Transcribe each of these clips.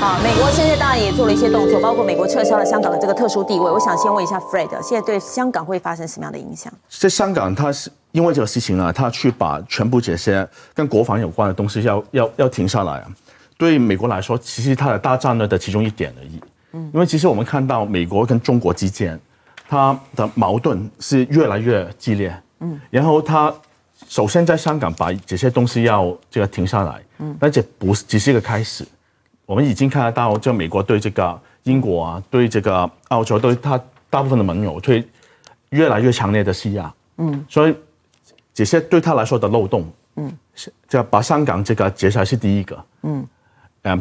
好，美国现在当然也做了一些动作，包括美国撤销了香港的这个特殊地位。我想先问一下 Fred， 现在对香港会发生什么样的影响？在香港，它是因为这个事情啊，它去把全部这些跟国防有关的东西要停下来啊。对美国来说，其实它的大战略的其中一点而已。嗯，因为其实我们看到美国跟中国之间，它的矛盾是越来越激烈。嗯，然后它首先在香港把这些东西要这个停下来。嗯，但这不是只是一个开始。 我们已经看得到，就美国对这个英国啊，对这个澳洲，对它大部分的盟友，对越来越强烈的施压。嗯，所以这些对他来说的漏洞，嗯，就把香港这个制裁是第一个。嗯，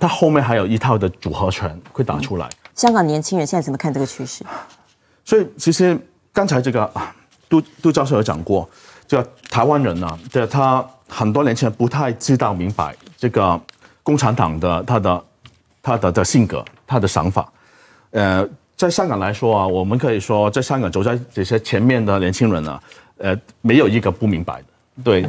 他后面还有一套的组合拳会打出来。香港年轻人现在怎么看这个趋势？所以其实刚才这个杜教授有讲过，这个台湾人啊，对他很多年轻人不太知道明白这个共产党的他的性格，他的想法，在香港来说啊，我们可以说，在香港走在这些前面的年轻人啊，没有一个不明白的，对，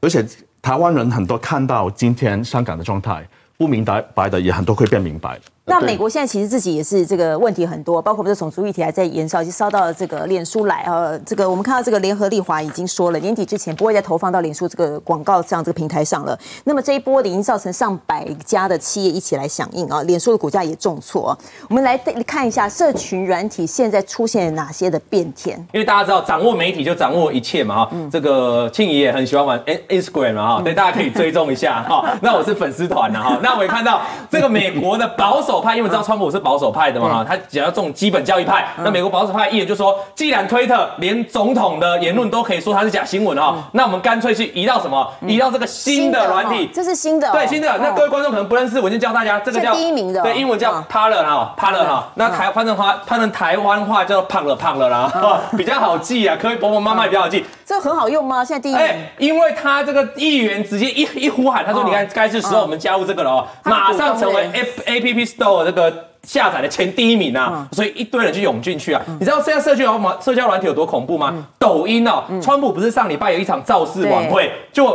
而且台湾人很多看到今天香港的状态，不明白的也很多会变明白的。那美国现在其实自己也是这个问题很多，包括这种种族议题还在延烧，就烧到这个脸书来啊。这个我们看到这个联合利华已经说了，年底之前不会再投放到脸书这个广告上这个平台上了。那么这一波已经造成上百家的企业一起来响应啊，脸书的股价也重挫。我们来看一下社群软体现在出现哪些的变天，因为大家知道掌握媒体就掌握一切嘛哈。这个庆怡也很喜欢玩 Instagram 嘛哈，对，大家可以追踪一下哈。那我是粉丝团的哈，那我也看到这个美国的保守派，因为知道川普是保守派的嘛，他只要这种基本教育派，那美国保守派议员就说，既然推特连总统的言论都可以说他是假新闻哈，那我们干脆去移到什么？移到这个新的软体，这是新的，对新的。那各位观众可能不认识，我就教大家，这个叫第一名的，对，英文叫 Parler 哈 ，Parler 哈，那翻成台湾话叫 Parler 啦，比较好记啊，可以婆婆妈妈也比较好记。这很好用吗？现在第一名，因为他这个议员直接一呼喊，他说你看该是时候我们加入这个了哦，马上成为 APP。 到这个下载的前第一名啊，所以一堆人就涌进去啊。你知道现在社交软体有多恐怖吗？抖音哦，川普不是上礼拜有一场造势晚会，就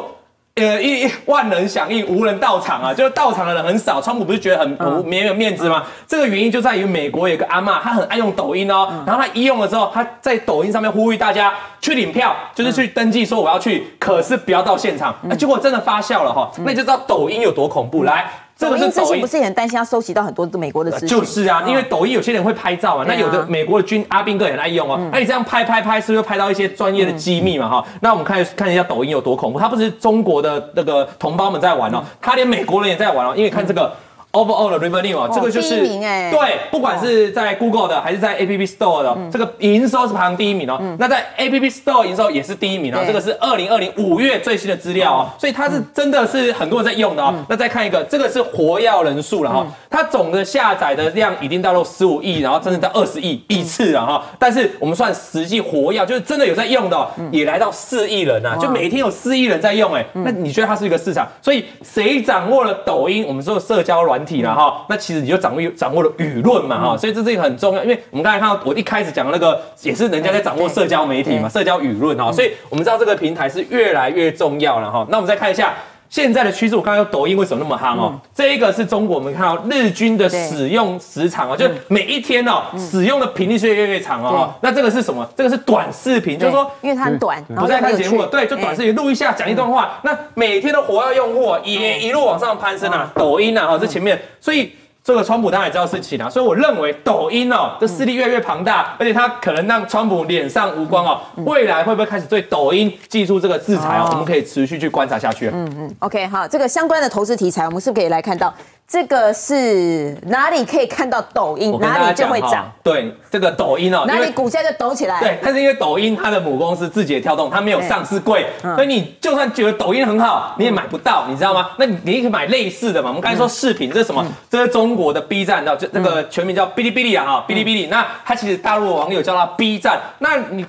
1万人响应，无人到场啊，就是到场的人很少。川普不是觉得很没有面子吗？这个原因就在于美国有个阿嬷，她很爱用抖音哦，然后她一用了之后，她在抖音上面呼吁大家去领票，就是去登记说我要去，可是不要到现场。结果真的发酵了哈，那你就知道抖音有多恐怖。来。 这个是抖音之前不是也很担心他收集到很多美国的资讯？就是啊，因为抖音有些人会拍照嘛，那有的美国的阿兵哥也爱用哦。那你这样拍，是不是拍到一些专业的机密嘛？哈，那我们看一下抖音有多恐怖。他不是中国的那个同胞们在玩哦，他连美国人也在玩哦。因为看这个 overall 的 revenue 啊，这个就是对，不管是在 Google 的还是在 App Store 的，这个营收是排行第一名哦。那在 App Store 营收也是第一名哦。这个是2020年5月最新的资料哦，所以它是真的是很多人在用的哦。那再看一个，这个是活跃人数了哈，它总的下载的量已经到了15亿，然后甚至到20亿次了哈。但是我们算实际活跃，就是真的有在用的，也来到4亿人啊，就每天有4亿人在用哎。那你觉得它是一个市场？所以谁掌握了抖音？我们说社交软体 体了哈，那其实你就掌握了舆论嘛哈，所以这是很重要，因为我们刚才看到我一开始讲的那个也是人家在掌握社交媒体嘛，社交舆论哈，所以我们知道这个平台是越来越重要了哈。那我们再看一下现在的趋势，我刚才说抖音为什么那么夯哦？这一个是中国我们看到日均的使用时长哦，就是每一天哦使用的频率是越长哦。那这个是什么？这个是短视频，就是说因为它很短，不再看节目，对，就短视频录一下讲一段话，那每天的活跃用户也一路往上攀升啊。抖音啊，这前面，所以这个川普当然也知道事情啊，所以我认为抖音哦这势力越来越庞大，而且它可能让川普脸上无光哦，未来会不会开始对抖音技术这个制裁哦？我们可以持续去观察下去。OK， 好，这个相关的投资题材，我们是不是可以来看到？ 这个是哪里可以看到抖音，哪里就会涨。对，这个抖音哦，哪里股价就抖起来。对，但是因为抖音它的母公司字节跳动，它没有上市柜，所以你就算觉得抖音很好，你也买不到，你知道吗？那你可以买类似的嘛。我们刚才说视频，这是什么？这是中国的 B 站，叫那个全名叫Bilibili啊，哈，Bilibili。那它其实大陆网友叫它 B 站。那你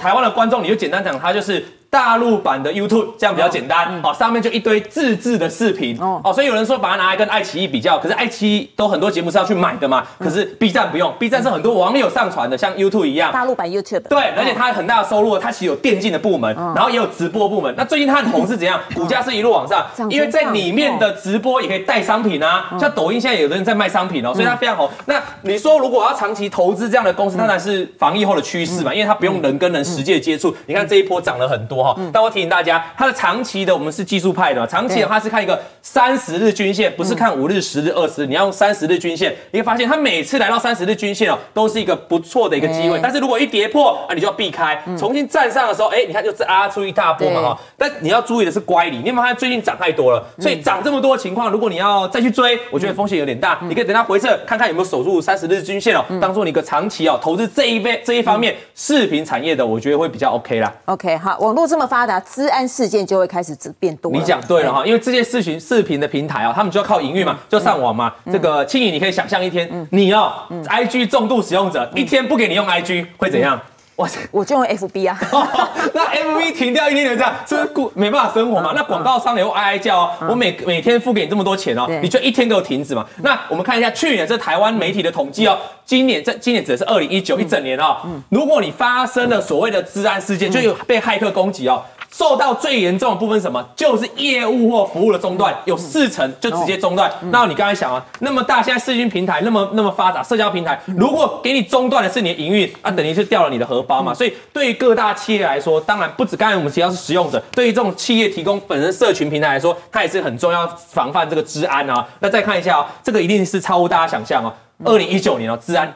台湾的观众，你就简单讲，它就是大陆版的 YouTube， 这样比较简单。好、上面就一堆自制的视频。所以有人说把它拿来跟爱奇艺比较，可是爱奇艺都很多节目是要去买的嘛。可是 B 站不用 ，B 站是很多网友上传的，像 YouTube 一样。大陆版 YouTube。对，而且它很大的收入，它其实有电竞的部门，然后也有直播部门。那最近它很红是怎样？股价是一路往上，因为在里面的直播也可以带商品啊，像抖音现在有的人在卖商品哦，所以它非常红。那你说如果要长期投资这样的公司，当然是防疫后的趋势嘛，因为它不用人跟人实际的接触。你看这一波涨了很多哈，但我提醒大家，它的长期的我们是技术派的嘛，长期的它是看一个30日均线，不是看5日、10日、20日，你要用30日均线，你会发现它每次来到30日均线哦，都是一个不错的一个机会。但是如果一跌破啊，你就要避开，重新站上的时候，你看就是拉出一大波嘛哈。但你要注意的是乖离，你有没有发现最近涨太多了？所以涨这么多的情况，如果你要再去追，我觉得风险有点大。你可以等它回撤，看看有没有守住30日均线哦，当做你一个长期哦投资这一方面视频产业的，我觉得会比较 OK 啦。OK， 好，网络这么发达，资安事件就会开始变多了。你讲对了哈，因为这些视频的平台啊，他们就要靠营运嘛，就上网嘛。这个青颖，你可以想象一天，你哦 ，IG 重度使用者，一天不给你用 IG 会怎样？我就用 FB 啊，那 FB 停掉一天就这样，这没办法生活嘛。那广告商也会哀哀叫哦，我每天付给你这么多钱哦，你就一天给我停止嘛。那我们看一下去年这台湾媒体的统计哦，今年指的是2019一整年哦。如果你发生了所谓的治安事件，就有被骇客攻击哦。受到最严重的部分是什么？就是业务或服务的中断，有40%就直接中断。那你刚才想啊，那么大现在视讯平台那么发达，社交平台如果给你中断的是你的营运，啊，等于是掉了你的荷包嘛。所以对于各大企业来说，当然不止刚才我们提到是使用者，对于这种企业提供本身社群平台来说，它也是很重要防范这个治安啊。那再看一下哦，这个一定是超乎大家想象哦。2019年哦，治安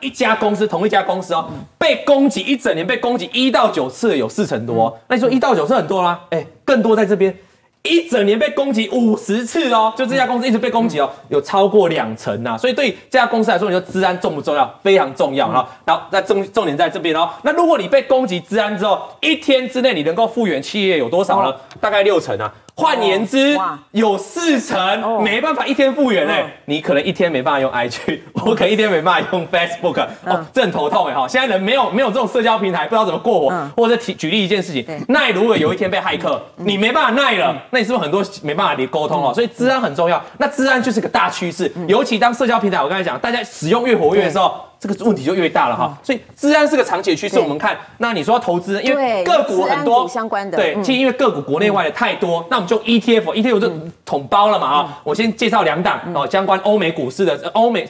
同一家公司哦，被攻击一整年被攻击1到9次，有40%多、哦。那你说1到9次很多啦，更多在这边，一整年被攻击50次哦，就这家公司一直被攻击哦，有超过2成啊。所以对这家公司来说，你说治安重不重要？非常重要啊。然后那重点在这边哦。那如果你被攻击治安之后，一天之内你能够复原企业有多少呢？大概6成啊。换言之，有40%没办法一天复原。你可能一天没办法用 IG， 我可能一天没办法用 Facebook， 这很头痛。现在人没有这种社交平台，不知道怎么过活。或者举例一件事情，奈如果有一天被骇客，你没办法奈了，那你是不是很多没办法沟通哦？所以治安很重要，那治安就是个大趋势，尤其当社交平台我刚才讲，大家使用越活跃的时候。这个问题就越大了哈，所以治安是个长期的趋势。我们看，那你说要投资，因为个股很多相关的，对，其实因为个股国内外的太多，那我们就 ETF 就统包了嘛啊。我先介绍2档哦，相关欧美股市的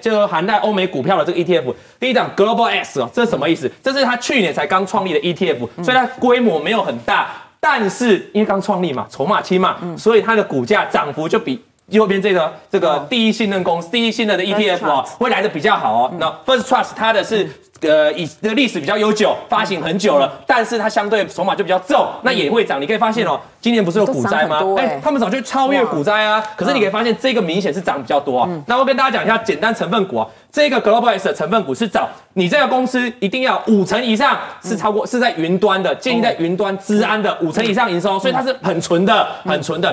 就涵盖欧美股票的这个 ETF。第一档 GlobalX 哦，这是什么意思？这是它去年才刚创立的 ETF， 所以它规模没有很大，但是因为刚创立嘛，筹码轻嘛，所以它的股价涨幅就比。右边这个第一信任的 ETF 哦，会来的比较好哦。那 First Trust 它的是以的历史比较悠久，发行很久了，但是它相对筹码就比较重，那也会涨。你可以发现哦，今年不是有股灾吗？他们早就超越股灾啊。可是你可以发现这个明显是涨比较多啊。那我跟大家讲一下简单成分股啊，这个 GlobalX 的成分股是涨，你这个公司一定要5成以上是超过是在云端的，建立在云端资安的5成以上营收，所以它是很纯的。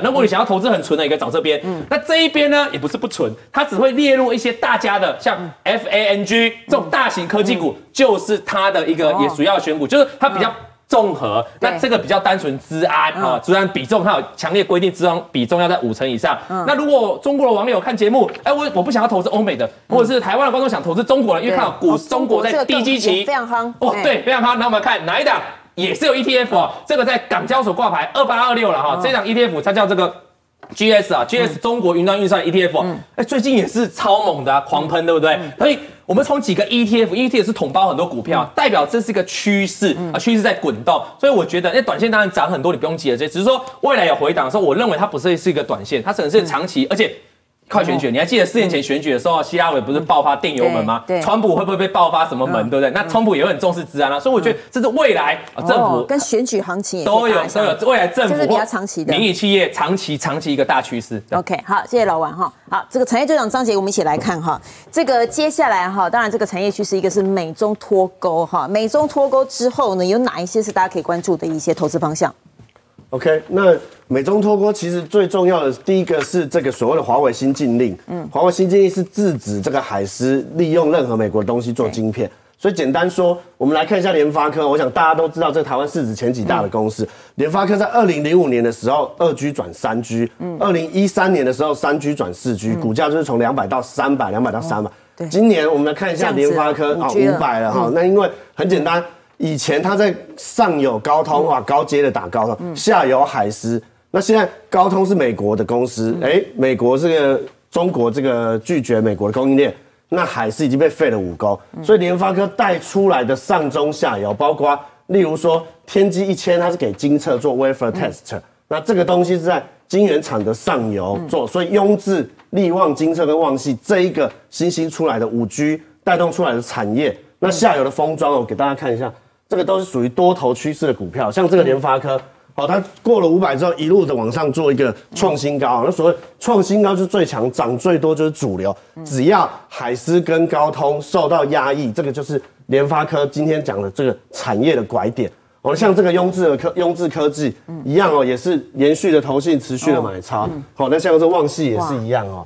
如果你想要投资很纯的，也可以找这边。那这一边呢，也不是不纯，它只会列入一些大家的，像 FANG 这种大型科技股，就是它的一个也主要选股，就是它比较综合。那这个比较单纯资安啊，资安比重它有强烈规定，资安比重要在5成以上。那如果中国的网友看节目，我不想要投资欧美的，或者是台湾的观众想投资中国的，因为看到中国在低基期非常夯哦，对，非常夯。那我们看哪一档也是有 ETF 哦，这个在港交所挂牌2826了哈，这档 ETF 它叫这个。GS 中国云端运算 ETF， 最近也是超猛的，狂喷，对不对？所以我们从几个 ETF 是统包很多股票，代表这是一个趋势啊，趋势在滚动。所以我觉得，短线当然涨很多，你不用急着追，只是说未来有回档的时候，我认为它不是一个短线，它可能是长期，而且。快选举，你还记得4年前选举的时候，希拉里不是爆发电油门吗？川普会不会被爆发什么门，对不对？那川普也会很重视治安啊，所以我觉得这是未来政府跟选举行情都有未来政府比较长期的民营企业长期一个大趋势。OK， 好，谢谢老王哈。好，这个产业队长张杰，我们一起来看哈。这个接下来哈，当然这个产业趋势一个是美中脱钩哈，美中脱钩之后呢，有哪一些是大家可以关注的一些投资方向？OK， 那美中脱钩其实最重要的第一个是这个所谓的华为新禁令，华为新禁令是制止这个海思利用任何美国的东西做晶片，所以简单说，我们来看一下联发科。我想大家都知道，这台湾市值前几大的公司，联发科在2005年的时候，2G 转3G， 2013年的时候3G 转4G， 股价就是从200到300，200到300。今年我们来看一下联发科啊，500了哈。那因为很简单，以前它在上有高通啊，高阶的打高通，下有海思。那现在高通是美国的公司，美国这个中国这个拒绝美国的供应链，那海思已经被废了武功，所以联发科带出来的上中下游，包括例如说天玑1000，它是给精测做 wafer test， 那这个东西是在晶圆厂的上游做，所以雍智、力旺、精测跟旺系这一个新兴出来的 5G 带动出来的产业，那下游的封装我给大家看一下，这个都是属于多头趋势的股票，像这个联发科。好，它过了500之后，一路的往上做一个创新高。那所谓创新高就是最强，涨最多就是主流。只要海思跟高通受到压抑，这个就是联发科今天讲的这个产业的拐点。哦，像这个雍智科技一样哦，也是连续的投信持续的买超。好，那像这旺系也是一样哦。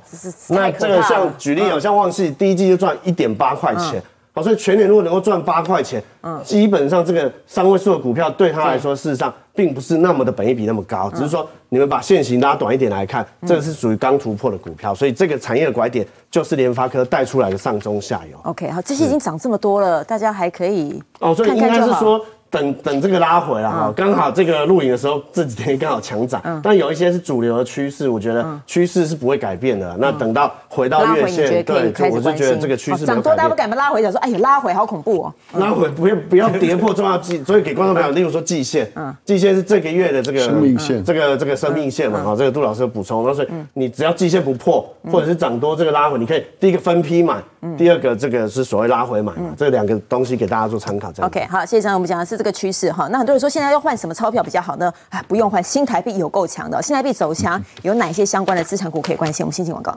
那这个像举例哦，像旺系第一季就赚1.8块钱。好，所以全年如果能够赚8块钱，基本上这个三位数的股票对他来说，事实上并不是那么的本益比那么高，只是说你们把线型拉短一点来看，这个是属于刚突破的股票，所以这个产业的拐点就是联发科带出来的上中下游。OK， 好，这些已经涨这么多了，大家还可以看看就好。哦，所以应该是说等这个拉回啦哈，刚好这个录影的时候这几天刚好强涨，但有一些是主流的趋势，我觉得趋势是不会改变的。那等到回到月线，对，我就觉得这个趋势涨多，大家不敢拉回，讲说哎呀拉回好恐怖哦，拉回不要跌破重要季，所以给观众朋友，例如说季线，季线是这个月的这个生命线，这个生命线嘛哈，这个杜老师有补充，所以你只要季线不破，或者是涨多这个拉回，你可以第一个分批买，第二个这个是所谓拉回买嘛，这两个东西给大家做参考。OK， 好，谢谢张，我们讲的是。这个趋势哈，那很多人说现在要换什么钞票比较好呢？啊，不用换，新台币有够强的，新台币走强有哪些相关的资产股可以关心？我们先进广告。